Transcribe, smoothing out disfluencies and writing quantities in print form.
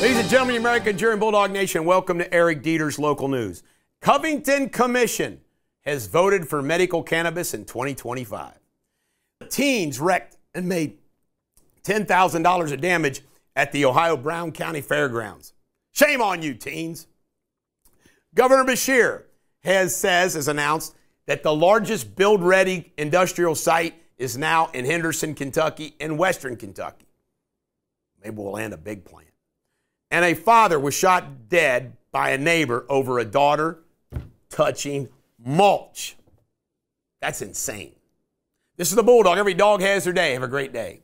Ladies and gentlemen, the American Jury and Bulldog Nation, welcome to Eric Dieter's Local News. Covington Commission has voted for medical cannabis in 2025. Teens wrecked and made $10,000 of damage at the Ohio Brown County Fairgrounds. Shame on you, teens. Governor Beshear has announced that the largest build-ready industrial site is now in Henderson, Kentucky, and Western Kentucky. Maybe we'll land a big plant. And a father was shot dead by a neighbor over a daughter touching mulch. That's insane. This is the Bulldog. Every dog has their day. Have a great day.